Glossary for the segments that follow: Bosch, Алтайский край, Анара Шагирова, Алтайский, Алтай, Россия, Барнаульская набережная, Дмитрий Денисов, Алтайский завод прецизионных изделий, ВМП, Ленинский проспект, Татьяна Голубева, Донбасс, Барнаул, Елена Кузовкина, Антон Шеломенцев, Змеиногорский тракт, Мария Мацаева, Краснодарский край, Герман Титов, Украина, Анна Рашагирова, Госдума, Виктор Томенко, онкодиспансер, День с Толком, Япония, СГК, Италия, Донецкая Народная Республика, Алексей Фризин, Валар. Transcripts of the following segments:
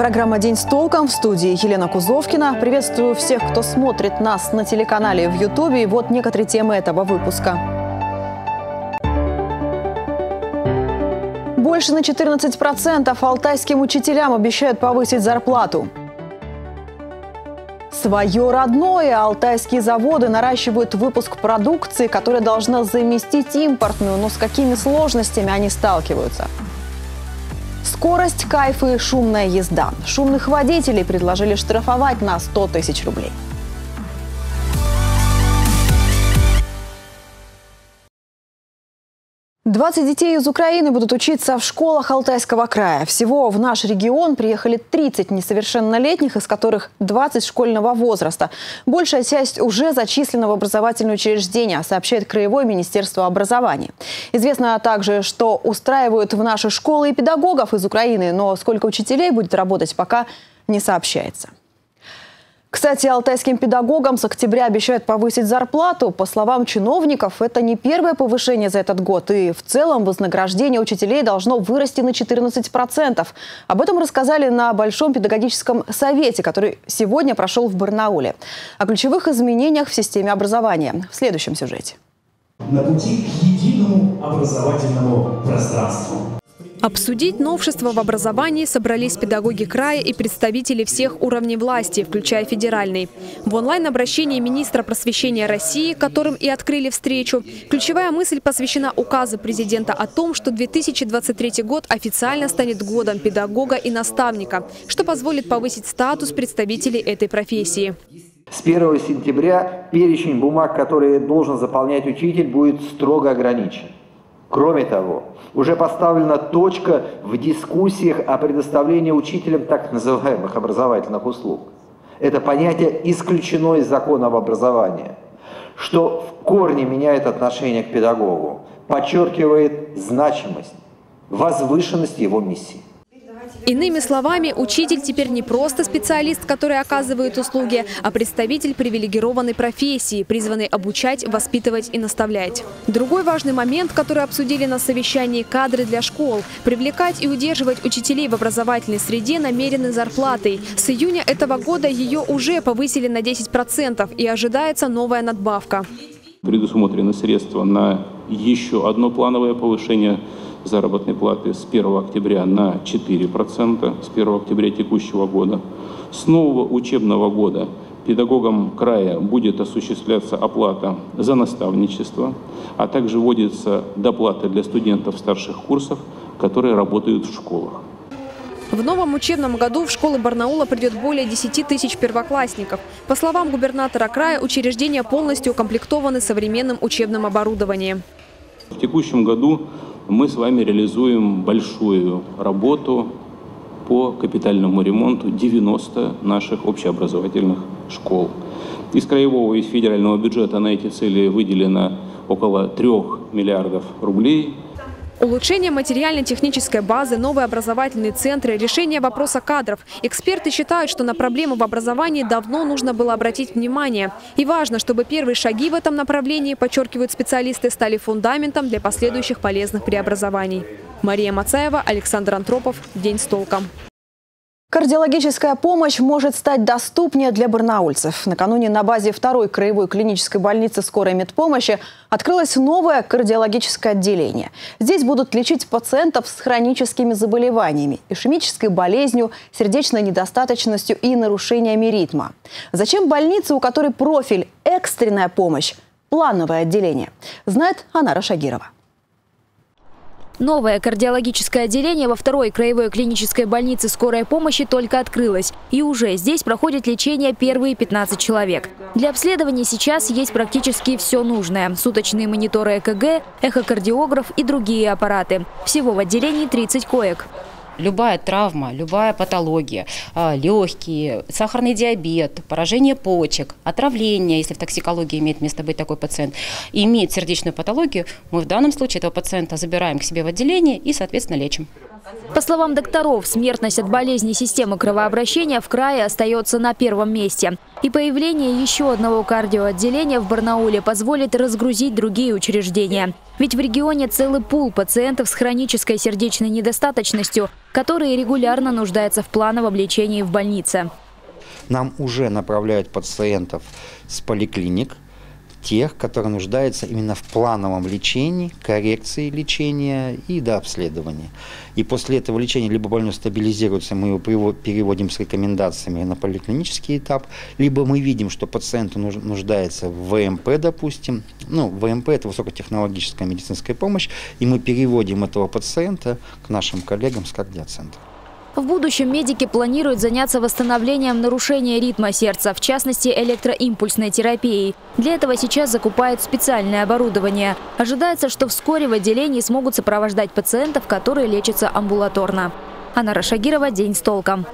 Программа «День с толком», в студии Елена Кузовкина. Приветствую всех, кто смотрит нас на телеканале в Ютубе. И вот некоторые темы этого выпуска. Больше на 14% алтайским учителям обещают повысить зарплату. Свое родное. Алтайские заводы наращивают выпуск продукции, которая должна заместить импортную. Но с какими сложностями они сталкиваются? Скорость, кайф и шумная езда. Шумных водителей предложили штрафовать на 100 тысяч рублей. Двадцать детей из Украины будут учиться в школах Алтайского края. Всего в наш регион приехали 30 несовершеннолетних, из которых 20 школьного возраста. Большая часть уже зачислена в образовательные учреждения, сообщает Краевое министерство образования. Известно также, что устраивают в наши школы и педагогов из Украины, но сколько учителей будет работать, пока не сообщается. Кстати, алтайским педагогам с октября обещают повысить зарплату. По словам чиновников, это не первое повышение за этот год. И в целом вознаграждение учителей должно вырасти на 14%. Об этом рассказали на Большом педагогическом совете, который сегодня прошел в Барнауле. О ключевых изменениях в системе образования в следующем сюжете. На пути к единому образовательному пространству. Обсудить новшества в образовании собрались педагоги края и представители всех уровней власти, включая федеральный. В онлайн-обращении министра просвещения России, которым и открыли встречу, ключевая мысль посвящена указу президента о том, что 2023 год официально станет годом педагога и наставника, что позволит повысить статус представителей этой профессии. С 1 сентября перечень бумаг, которые должен заполнять учитель, будет строго ограничен. Кроме того, уже поставлена точка в дискуссиях о предоставлении учителям так называемых образовательных услуг. Это понятие исключено из закона об образовании, что в корне меняет отношение к педагогу, подчеркивает значимость, возвышенность его миссии. Иными словами, учитель теперь не просто специалист, который оказывает услуги, а представитель привилегированной профессии, призванный обучать, воспитывать и наставлять. Другой важный момент, который обсудили на совещании — кадры для школ. Привлекать и удерживать учителей в образовательной среде намерены зарплатой. С июня этого года ее уже повысили на 10% и ожидается новая надбавка. Предусмотрены средства на еще одно плановое повышение заработной платы с 1 октября на 4%, с 1 октября текущего года. С нового учебного года педагогам края будет осуществляться оплата за наставничество, а также вводится доплата для студентов старших курсов, которые работают в школах. В новом учебном году в школы Барнаула придет более 10 тысяч первоклассников. По словам губернатора края, учреждения полностью укомплектованы современным учебным оборудованием. В текущем году мы с вами реализуем большую работу по капитальному ремонту 90 наших общеобразовательных школ. Из краевого и из федерального бюджета на эти цели выделено около 3 миллиардов рублей. Улучшение материально-технической базы, новые образовательные центры, решение вопроса кадров. Эксперты считают, что на проблему в образовании давно нужно было обратить внимание. И важно, чтобы первые шаги в этом направлении, подчеркивают специалисты, стали фундаментом для последующих полезных преобразований. Мария Мацаева, Александр Антропов. День с толком. Кардиологическая помощь может стать доступнее для барнаульцев. Накануне на базе 2-й краевой клинической больницы скорой медпомощи открылось новое кардиологическое отделение. Здесь будут лечить пациентов с хроническими заболеваниями, ишемической болезнью, сердечной недостаточностью и нарушениями ритма. Зачем больница, у которой профиль «экстренная помощь», плановое отделение, знает Анара Шагирова. Новое кардиологическое отделение во 2-й краевой клинической больнице скорой помощи только открылось. И уже здесь проходит лечение первые 15 человек. Для обследования сейчас есть практически все нужное. Суточные мониторы ЭКГ, эхокардиограф и другие аппараты. Всего в отделении 30 коек. Любая травма, любая патология, легкие, сахарный диабет, поражение почек, отравление, если в токсикологии имеет место быть такой пациент, имеет сердечную патологию, мы в данном случае этого пациента забираем к себе в отделение и, соответственно, лечим. По словам докторов, смертность от болезней системы кровообращения в крае остается на первом месте. И появление еще одного кардиоотделения в Барнауле позволит разгрузить другие учреждения. Ведь в регионе целый пул пациентов с хронической сердечной недостаточностью, которые регулярно нуждаются в плановом лечении в больнице. Нам уже направляют пациентов с поликлиник, тех, которые нуждаются именно в плановом лечении, коррекции лечения и обследования. И после этого лечения либо больной стабилизируется, мы его переводим с рекомендациями на поликлинический этап, либо мы видим, что пациент нуждается в ВМП, допустим. Ну, ВМП – это высокотехнологическая медицинская помощь, и мы переводим этого пациента к нашим коллегам с кардиоцентра. В будущем медики планируют заняться восстановлением нарушения ритма сердца, в частности электроимпульсной терапией. Для этого сейчас закупают специальное оборудование. Ожидается, что вскоре в отделении смогут сопровождать пациентов, которые лечатся амбулаторно. Анара Шагирова, «День с толком».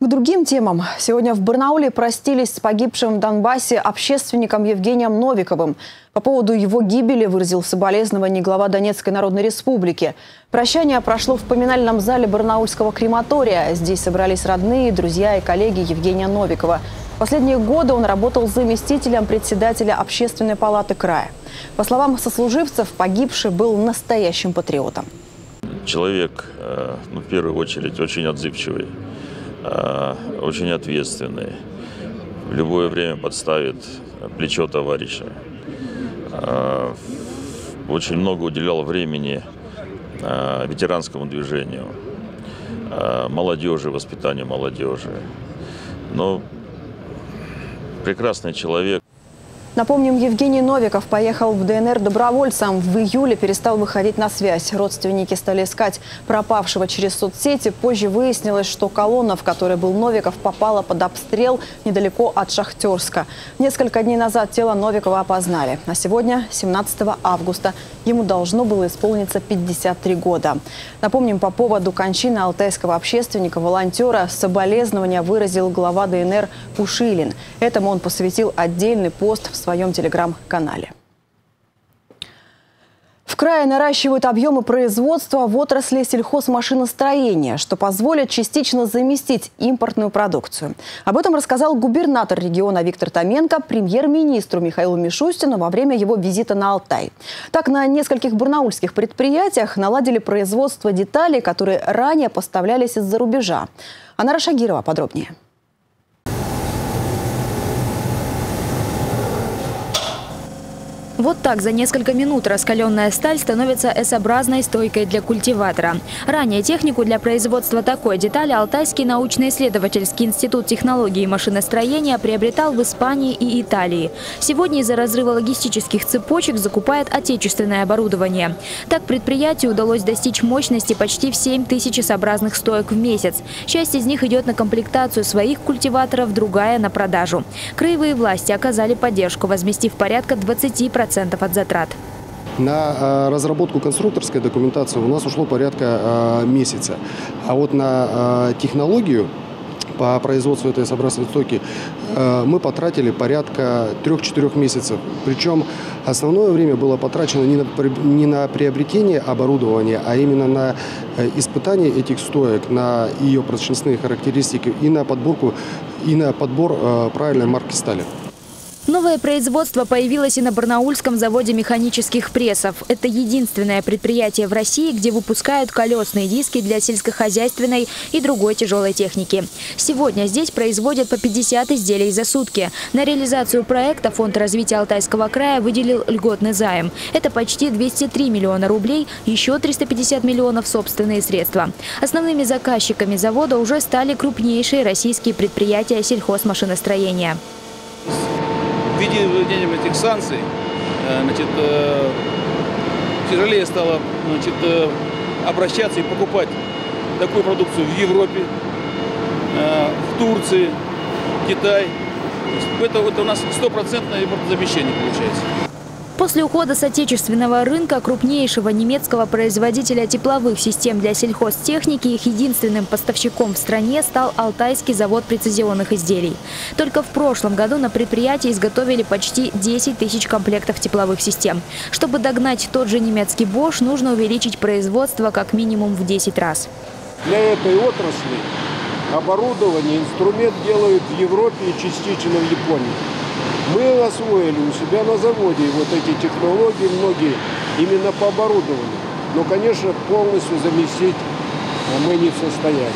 К другим темам. Сегодня в Барнауле простились с погибшим в Донбассе общественником Евгением Новиковым. По поводу его гибели выразил соболезнование глава Донецкой Народной Республики. Прощание прошло в поминальном зале барнаульского крематория. Здесь собрались родные, друзья и коллеги Евгения Новикова. Последние годы он работал заместителем председателя Общественной палаты края. По словам сослуживцев, погибший был настоящим патриотом. Человек, ну, в первую очередь, очень отзывчивый. Очень ответственный, в любое время подставит плечо товарища. Очень много уделял времени ветеранскому движению, молодежи, воспитанию молодежи. Но прекрасный человек. Напомним, Евгений Новиков поехал в ДНР добровольцем. В июле перестал выходить на связь. Родственники стали искать пропавшего через соцсети. Позже выяснилось, что колонна, в которой был Новиков, попала под обстрел недалеко от Шахтерска. Несколько дней назад тело Новикова опознали. А сегодня, 17 августа, ему должно было исполниться 53 года. Напомним, по поводу кончины алтайского общественника-волонтера соболезнования выразил глава ДНР Пушилин. Этому он посвятил отдельный пост в своем телеграм-канале. В крае наращивают объемы производства в отрасли сельхозмашиностроения, что позволит частично заместить импортную продукцию. Об этом рассказал губернатор региона Виктор Томенко премьер-министру Михаилу Мишустину во время его визита на Алтай. Так, на нескольких барнаульских предприятиях наладили производство деталей, которые ранее поставлялись из-за рубежа. Анара Шагирова подробнее. Вот так за несколько минут раскаленная сталь становится S-образной стойкой для культиватора. Ранее технику для производства такой детали Алтайский научно-исследовательский институт технологии и машиностроения приобретал в Испании и Италии. Сегодня из-за разрыва логистических цепочек закупает отечественное оборудование. Так предприятию удалось достичь мощности почти в 7000 S-образных стоек в месяц. Часть из них идет на комплектацию своих культиваторов, другая – на продажу. Краевые власти оказали поддержку, возместив порядка 20% от затрат. На разработку конструкторской документации у нас ушло порядка месяца. А вот на технологию по производству этой собрасной стойки мы потратили порядка 3-4 месяцев. Причем основное время было потрачено не на приобретение оборудования, а именно на испытание этих стоек, на ее прочностные характеристики и на подбор правильной марки стали. Новое производство появилось и на Барнаульском заводе механических прессов. Это единственное предприятие в России, где выпускают колесные диски для сельскохозяйственной и другой тяжелой техники. Сегодня здесь производят по 50 изделий за сутки. На реализацию проекта Фонд развития Алтайского края выделил льготный займ. Это почти 203 миллиона рублей, еще 350 миллионов – собственные средства. Основными заказчиками завода уже стали крупнейшие российские предприятия сельхозмашиностроения. В виде введения этих санкций, значит, тяжелее стало, значит, обращаться и покупать такую продукцию в Европе, в Турции, Китай. Это у нас 100% импортозамещение получается. После ухода с отечественного рынка крупнейшего немецкого производителя тепловых систем для сельхозтехники их единственным поставщиком в стране стал Алтайский завод прецизионных изделий. Только в прошлом году на предприятии изготовили почти 10 тысяч комплектов тепловых систем. Чтобы догнать тот же немецкий Bosch, нужно увеличить производство как минимум в 10 раз. Для этой отрасли оборудование, инструмент делают в Европе и частично в Японии. Мы освоили у себя на заводе вот эти технологии, многие именно по оборудованию. Но, конечно, полностью заместить мы не в состоянии.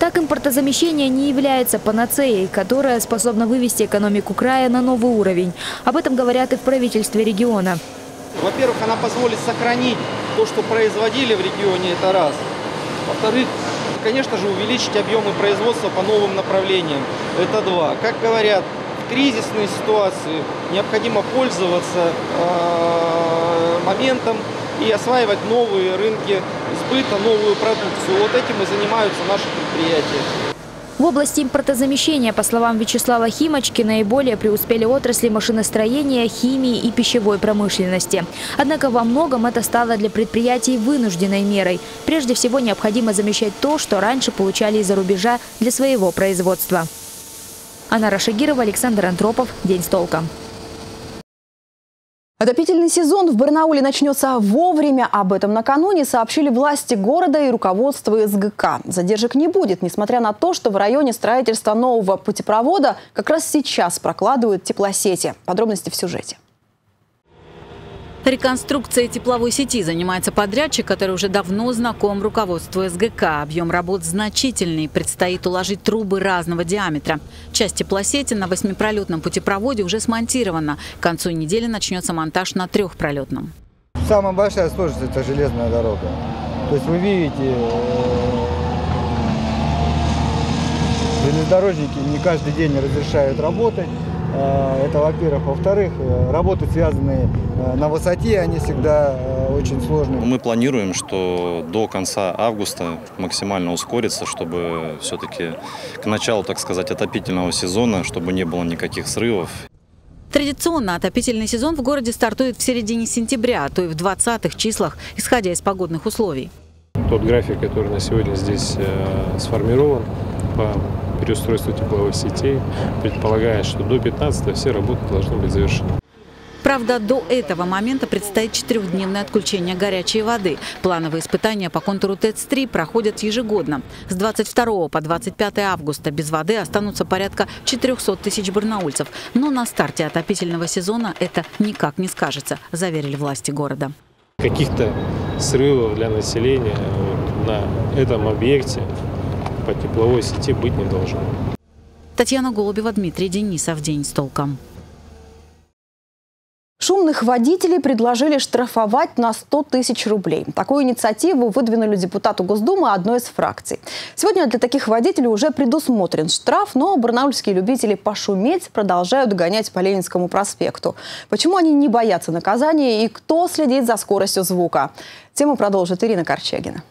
Так, импортозамещение не является панацеей, которая способна вывести экономику края на новый уровень. Об этом говорят и в правительстве региона. Во-первых, она позволит сохранить то, что производили в регионе, это раз. Во-вторых, конечно же, увеличить объемы производства по новым направлениям, это два. Как говорят, кризисные ситуации необходимо пользоваться моментом и осваивать новые рынки сбыта, новую продукцию. Вот этим и занимаются наши предприятия. В области импортозамещения, по словам Вячеслава Химочки, наиболее преуспели отрасли машиностроения, химии и пищевой промышленности. Однако во многом это стало для предприятий вынужденной мерой. Прежде всего, необходимо замещать то, что раньше получали из-за рубежа для своего производства. Анна Рашагирова, Александр Антропов. День с толком. Отопительный сезон в Барнауле начнется вовремя. Об этом накануне сообщили власти города и руководство СГК. Задержек не будет, несмотря на то, что в районе строительства нового путепровода как раз сейчас прокладывают теплосети. Подробности в сюжете. Реконструкцией тепловой сети занимается подрядчик, который уже давно знаком руководству СГК. Объем работ значительный. Предстоит уложить трубы разного диаметра. Часть теплосети на 8-пролетном путепроводе уже смонтирована. К концу недели начнется монтаж на 3-пролетном. Самая большая сложность – это железная дорога. То есть вы видите, железнодорожники не каждый день разрешают работать. Это, во-первых. Во-вторых, работы, связанные на высоте, они всегда очень сложные. Мы планируем, что до конца августа максимально ускорится, чтобы все-таки к началу, так сказать, отопительного сезона, чтобы не было никаких срывов. Традиционно отопительный сезон в городе стартует в середине сентября, то и в 20-х числах, исходя из погодных условий. Тот график, который на сегодня здесь сформирован по переустройству тепловых сетей, предполагает, что до 15-го все работы должны быть завершены. Правда, до этого момента предстоит 4-дневное отключение горячей воды. Плановые испытания по контуру ТЭЦ-3 проходят ежегодно. С 22 по 25 августа без воды останутся порядка 400 тысяч барнаульцев. Но на старте отопительного сезона это никак не скажется, заверили власти города. Каких-то срывов для населения на этом объекте по тепловой сети быть не должно. Татьяна Голубева, Дмитрий Денисов. День с толком. Шумных водителей предложили штрафовать на 100 тысяч рублей. Такую инициативу выдвинули депутату Госдумы одной из фракций. Сегодня для таких водителей уже предусмотрен штраф, но барнаульские любители пошуметь продолжают гонять по Ленинскому проспекту. Почему они не боятся наказания и кто следит за скоростью звука? Тему продолжит Ирина Корчагина.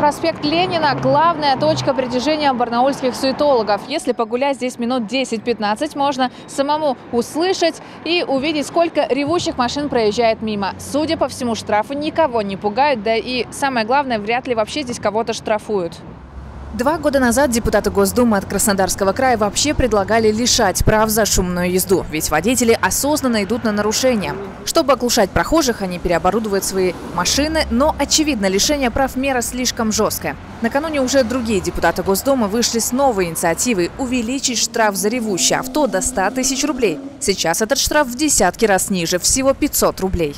Проспект Ленина – главная точка притяжения барнаульских суетологов. Если погулять здесь минут 10-15, можно самому услышать и увидеть, сколько ревущих машин проезжает мимо. Судя по всему, штрафы никого не пугают, да и самое главное, вряд ли вообще здесь кого-то штрафуют. 2 года назад депутаты Госдумы от Краснодарского края вообще предлагали лишать прав за шумную езду. Ведь водители осознанно идут на нарушения. Чтобы оглушать прохожих, они переоборудуют свои машины, но, очевидно, лишение прав мера слишком жесткое. Накануне уже другие депутаты Госдумы вышли с новой инициативой увеличить штраф за ревущее авто до 100 тысяч рублей. Сейчас этот штраф в десятки раз ниже, всего 500 рублей.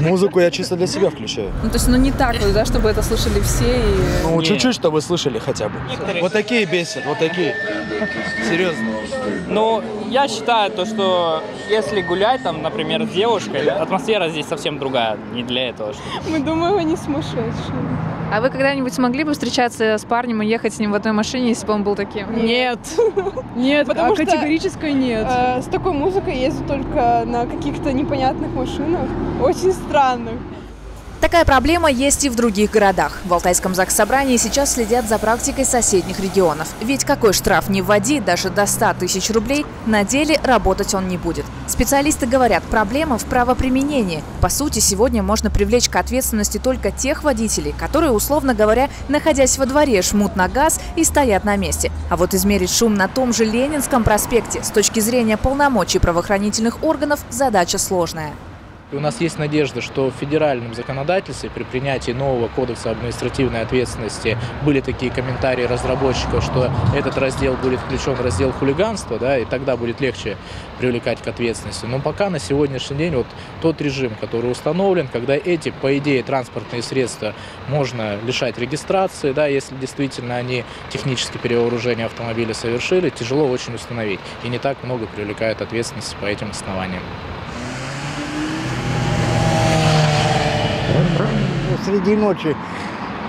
Музыку я чисто для себя включаю. Ну, то есть, ну не так, да, чтобы это слышали все? И... Ну, чуть-чуть, чтобы слышали хотя бы. Вот такие бесят, вот такие. Серьезно. Ну, я считаю, то, что если гулять, там, например, с девушкой, атмосфера здесь совсем другая, не для этого. Мы думаем, они сумасшедшие. А вы когда-нибудь смогли бы встречаться с парнем и ехать с ним в одной машине, если бы он был таким? Нет. Нет, потому что категорически нет. С такой музыкой езжу только на каких-то непонятных машинах, очень странных. Такая проблема есть и в других городах. В Алтайском заксобрании сейчас следят за практикой соседних регионов. Ведь какой штраф не вводи, даже до 100 тысяч рублей, на деле работать он не будет. Специалисты говорят, проблема в правоприменении. По сути, сегодня можно привлечь к ответственности только тех водителей, которые, условно говоря, находясь во дворе, жмут на газ и стоят на месте. А вот измерить шум на том же Ленинском проспекте с точки зрения полномочий правоохранительных органов задача сложная. У нас есть надежда, что в федеральном законодательстве при принятии нового кодекса административной ответственности были такие комментарии разработчиков, что этот раздел будет включен в раздел хулиганства, да, и тогда будет легче привлекать к ответственности. Но пока на сегодняшний день вот тот режим, который установлен, когда эти, по идее, транспортные средства можно лишать регистрации, да, если действительно они технически перевооружение автомобиля совершили, тяжело очень установить. И не так много привлекают ответственности по этим основаниям. Среди ночи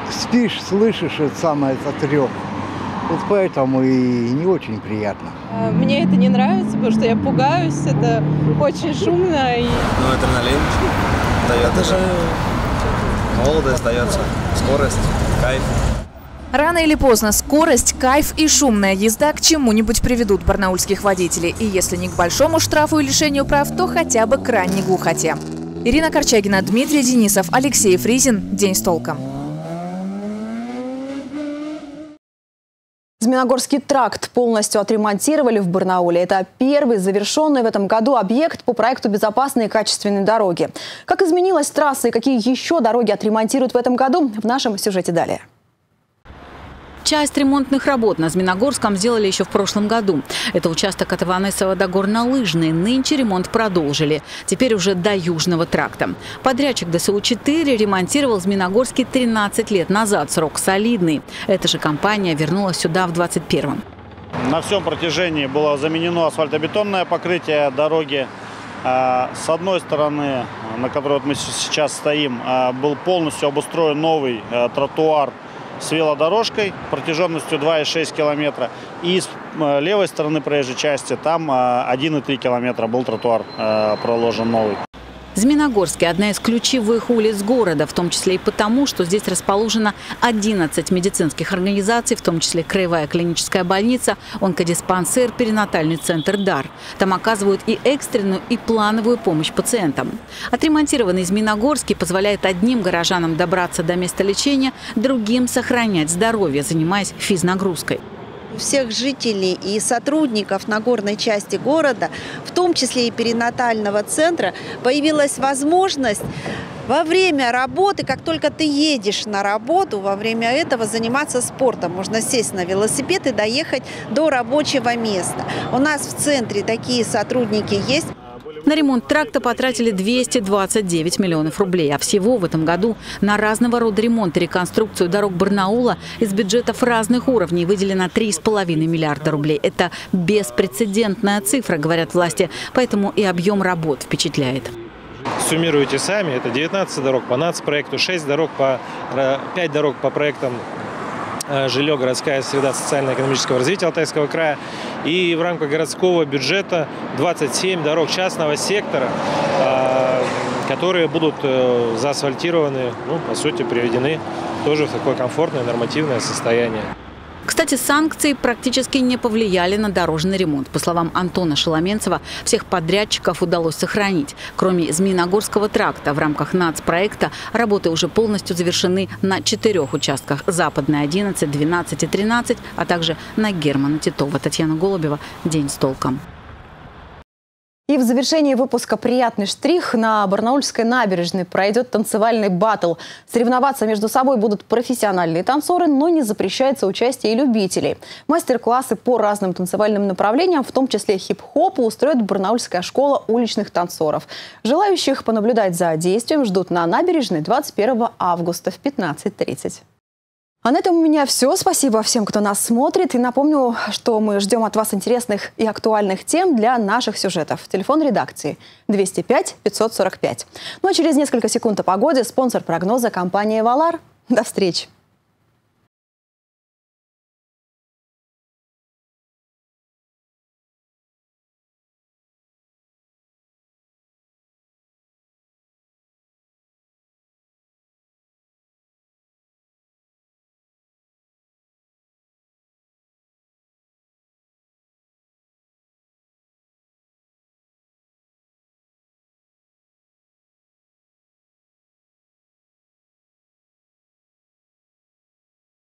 спишь, слышишь этот рев. Вот поэтому и не очень приятно. Мне это не нравится, потому что я пугаюсь, это очень шумно. И... Ну, адреналин дает уже молодость, дается скорость, кайф. Рано или поздно скорость, кайф и шумная езда к чему-нибудь приведут барнаульских водителей. И если не к большому штрафу и лишению прав, то хотя бы к ранней глухоте. Ирина Корчагина, Дмитрий Денисов, Алексей Фризин. День с толком. Змеиногорский тракт полностью отремонтировали в Барнауле. Это первый завершенный в этом году объект по проекту «Безопасные и качественные дороги». Как изменилась трасса и какие еще дороги отремонтируют в этом году, в нашем сюжете далее. Часть ремонтных работ на Змеиногорском сделали еще в прошлом году. Это участок от Иванесова до Горнолыжной. Нынче ремонт продолжили. Теперь уже до Южного тракта. Подрядчик ДСУ-4 ремонтировал Змеиногорский 13 лет назад. Срок солидный. Эта же компания вернулась сюда в 2021-м. На всем протяжении было заменено асфальтобетонное покрытие дороги. С одной стороны, на которой мы сейчас стоим, был полностью обустроен новый тротуар с велодорожкой протяженностью 2,6 километра. И с левой стороны проезжей части там 1,3 километра был тротуар проложен новый. Змеиногорский – одна из ключевых улиц города, в том числе и потому, что здесь расположено 11 медицинских организаций, в том числе краевая клиническая больница, онкодиспансер, перинатальный центр «Дар». Там оказывают и экстренную, и плановую помощь пациентам. Отремонтированный Змеиногорский позволяет одним горожанам добраться до места лечения, другим сохранять здоровье, занимаясь физнагрузкой. Всех жителей и сотрудников Нагорной части города, в том числе и перинатального центра, появилась возможность во время работы, как только ты едешь на работу, во время этого заниматься спортом. Можно сесть на велосипед и доехать до рабочего места. У нас в центре такие сотрудники есть. На ремонт тракта потратили 229 миллионов рублей. А всего в этом году на разного рода ремонт и реконструкцию дорог Барнаула из бюджетов разных уровней выделено 3,5 миллиарда рублей. Это беспрецедентная цифра, говорят власти, поэтому и объем работ впечатляет. Суммируйте сами, это 19 дорог по нацпроекту, 6 дорог по 5 дорог по проектам «Жилье», городская среда социально-экономического развития Алтайского края. И в рамках городского бюджета 27 дорог частного сектора, которые будут заасфальтированы, ну, по сути, приведены тоже в такое комфортное нормативное состояние. Кстати, санкции практически не повлияли на дорожный ремонт. По словам Антона Шеломенцева, всех подрядчиков удалось сохранить. Кроме Змеиногорского тракта, в рамках нацпроекта работы уже полностью завершены на 4 участках: Западной 11, 12 и 13, а также на Германа Титова. Татьяна Голубева. День с толком. И в завершении выпуска «Приятный штрих» на Барнаульской набережной пройдет танцевальный баттл. Соревноваться между собой будут профессиональные танцоры, но не запрещается участие и любителей. Мастер-классы по разным танцевальным направлениям, в том числе хип-хопу, устроит Барнаульская школа уличных танцоров. Желающих понаблюдать за действием ждут на набережной 21 августа в 15:30. А на этом у меня все. Спасибо всем, кто нас смотрит. И напомню, что мы ждем от вас интересных и актуальных тем для наших сюжетов. Телефон редакции 205 545. Ну а через несколько секунд о погоде. Спонсор прогноза – компания «Валар». До встречи!